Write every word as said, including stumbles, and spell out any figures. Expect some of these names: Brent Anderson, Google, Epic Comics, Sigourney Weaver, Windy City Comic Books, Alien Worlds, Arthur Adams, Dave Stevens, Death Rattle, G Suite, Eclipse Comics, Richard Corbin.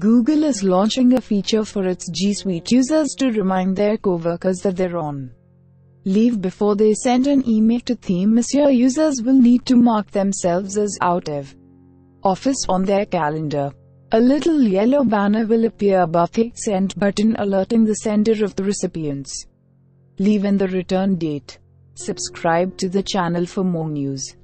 Google is launching a feature for its G Suite users to remind their coworkers that they're on leave before they send an email to them, as your users will need to mark themselves as out of office on their calendar. A little yellow banner will appear above the send button, alerting the sender of the recipient's leave and the return date. Subscribe to the channel for more news.